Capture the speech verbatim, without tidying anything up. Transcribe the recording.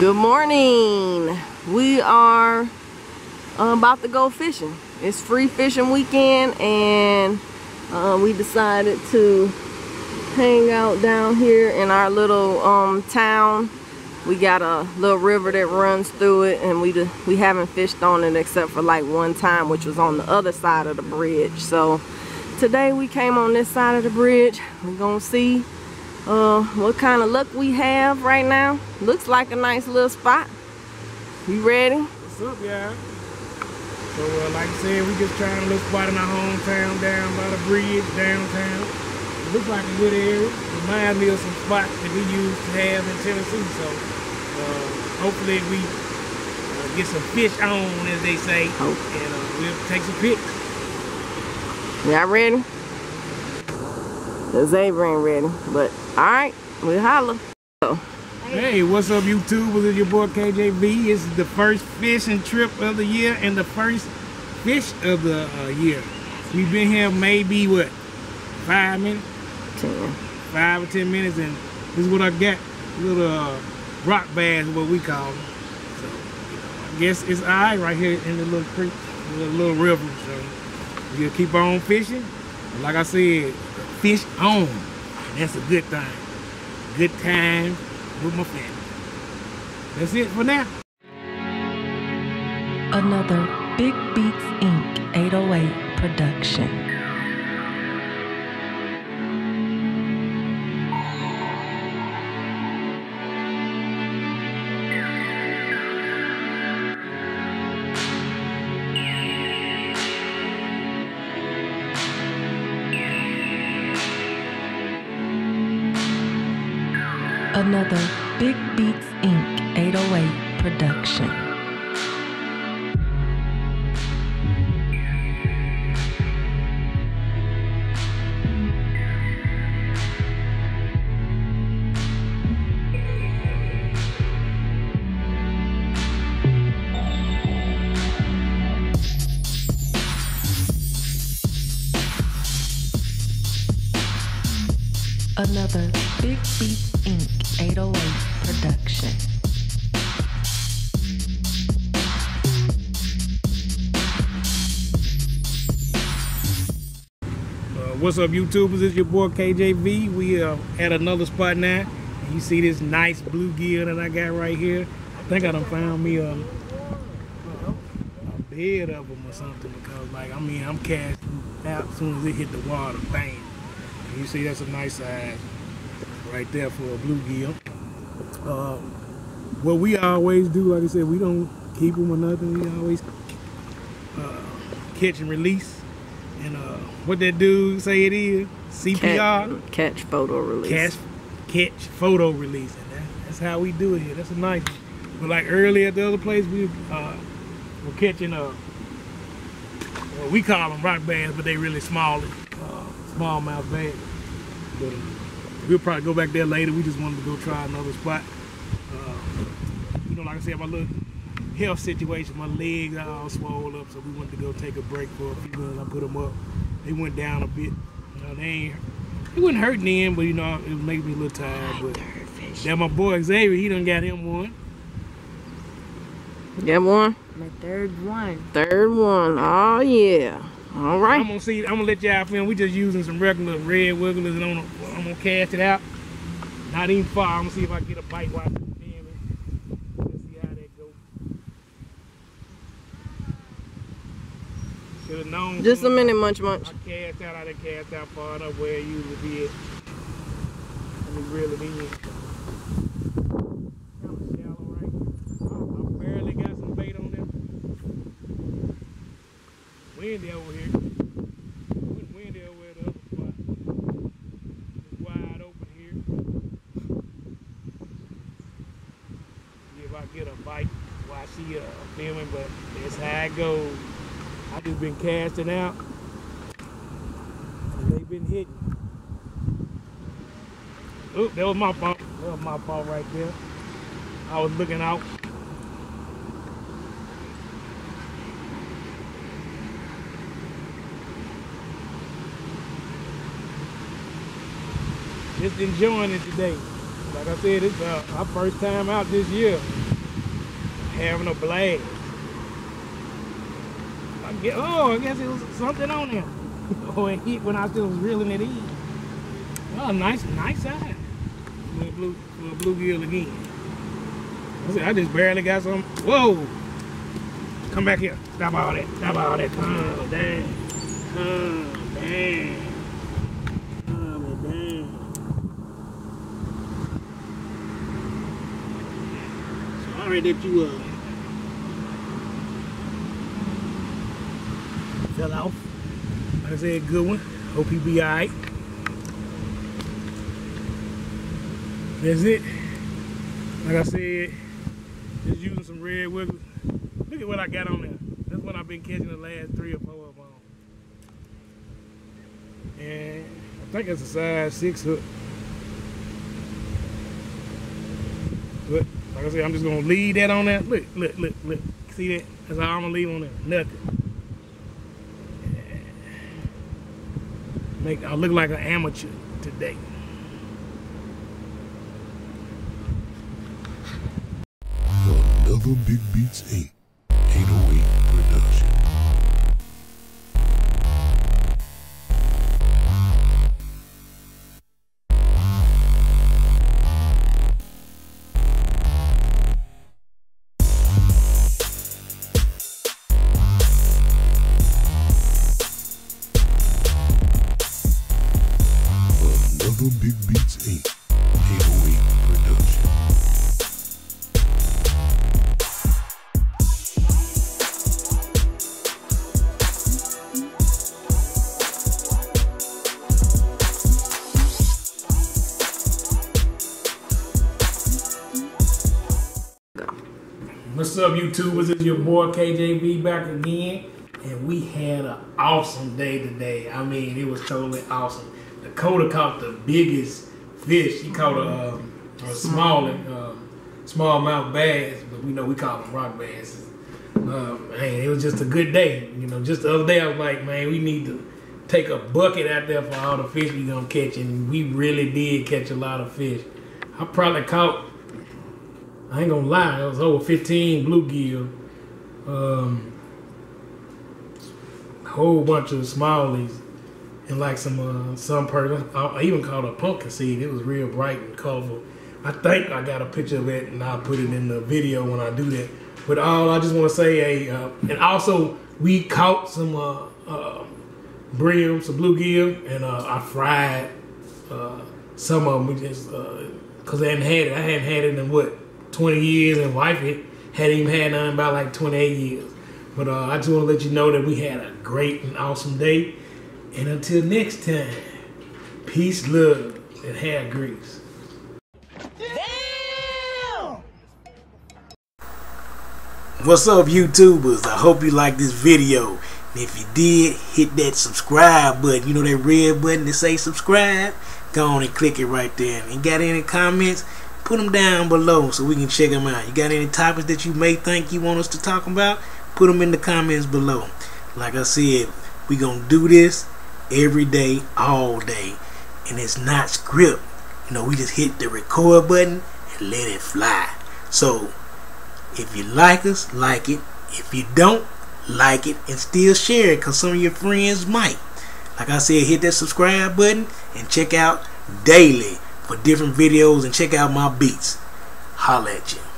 Good morning. We are uh, about to go fishing. It's free fishing weekend, and uh, we decided to hang out down here in our little um, town. We got a little river that runs through it, and we we haven't fished on it except for like one time, which was on the other side of the bridge. So today we came on this side of the bridge. We're gonna see Uh, what kind of luck we have right now. Looks like a nice little spot. You ready? What's up, y'all? So, uh, like I said, we just trying a little spot in our hometown down by the bridge, downtown. It looks like a good area. Reminds me of some spots that we used to have in Tennessee. So, uh, hopefully we uh, get some fish on, as they say. Hope. And uh, we'll take some pics. Y'all ready? Xavier ain't ready, but alright, we holla. So. Hey, what's up, YouTubers? It's your boy K J V. It's the first fishing trip of the year and the first fish of the uh, year. We've been here maybe what? Five minutes? Ten. Five or ten minutes, and this is what I got. Little uh, rock bass, what we call them. So, I guess it's alright right here in the little creek, the little river. So, we'll keep on fishing. Like I said, fish on. That's a good thing. Good time with my family. That's it for now. Another Big Beats, Incorporated eight oh eight production. Another Big Beats, Incorporated eight oh eight production. Another Big Beats, Incorporated eight oh eight production. Uh, what's up, YouTubers? It's your boy K J V. We are at another spot now. You see this nice bluegill that I got right here. I think I done found me a, a bed of them or something, because like, I mean, I'm casting out as soon as it hit the water, bang. You see, that's a nice size right there for a bluegill. Uh, what we always do, like I said, we don't keep them or nothing. We always uh, catch and release. And uh, what that dude say it is? C P R. Catch, catch photo release. Catch, catch photo release. And that, that's how we do it here. That's a nice one. But like earlier at the other place, we uh, were catching, uh, well, we call them rock bass, but they really small. Uh, smallmouth bass. But uh, we'll probably go back there later. We just wanted to go try another spot. Uh, you know, like I said, my little health situation, my legs are all swollen up, so we wanted to go take a break for a few minutes. I put them up. They went down a bit. You know, they ain't, it wasn't hurting them, but you know, it was making me a little tired. But then my boy Xavier, he done got him one. Got one? My third one. Third one. Oh yeah. All right. I'm gonna see. I'm gonna let y'all film. We just using some regular red wigglers, and I'm gonna, I'm gonna cast it out. Not even far. I'm gonna see if I can get a bite while I'm filming. Let's see how that goes. Should have known. Just a minute, munch, munch. I cast out. I didn't cast out far enough where it usually be. Let me reel it in. Kind of shallow right here. I barely got some bait on there. Windy over here. Get a bite while she uh, filming, but that's how it goes. I just been casting out, and they've been hitting. Oh, that was my fault. That was my fault right there. I was looking out. Just enjoying it today. Like I said, it's uh, our first time out this year. Having a blast. I guess, oh, I guess it was something on there. Oh, it hit when I still was reeling it in. Oh, nice, nice eye. Little blue, little bluegill again. I said, I just barely got some. Whoa! Come back here. Stop all that. Stop all that. Calm down. Calm down. That you uh, fell off. Like I said, good one. Hope you be alright. That's it. Like I said, just using some red wigglers. Look at what I got on there. That's what I've been catching the last three or four of them on. And I think it's a size six hook. But like I said, I'm just gonna leave that on there. Look, look, look, look. See that? That's all I'm gonna leave on there. Nothing. Yeah. Make I look like an amateur today. Another Big Beats Incorporated eight oh eight production. Big Beats Incorporated eight oh eight production. What's up, YouTubers? It's your boy K J V back again, and we had an awesome day today. I mean, it was totally awesome. Dakota caught the biggest fish. She caught a, uh, a small uh, smallmouth bass, but we know we call them rock basses. Uh, man, it was just a good day. You know, just the other day I was like, man, we need to take a bucket out there for all the fish we gonna catch, and we really did catch a lot of fish. I probably caught, I ain't gonna lie, it was over fifteen bluegill, um, a whole bunch of smallies. And like some uh, some person, I even caught a pumpkin seed. It was real bright and colorful. I think I got a picture of it, and I'll put it in the video when I do that. But all I just want to say, a uh, and also we caught some uh, uh, brim, some bluegill, and uh, I fried uh, some of them. We just uh, cause I hadn't had it. I hadn't had it in what twenty years, and wife it hadn't even had none about like twenty eight years. But uh, I just want to let you know that we had a great and awesome day. And until next time, peace, love, and hair grease. Damn! What's up, YouTubers? I hope you like this video. And if you did, hit that subscribe button. You know that red button that say subscribe? Go on and click it right there. And got any comments? Put them down below so we can check them out. You got any topics that you may think you want us to talk about? Put them in the comments below. Like I said, we gonna do this every day, all day, and it's not script. You know, we just hit the record button and let it fly. So if you like us, like it. If you don't, like it and still share it, because some of your friends might. Like I said, hit that subscribe button and check out daily for different videos, and check out my beats. Holla at you.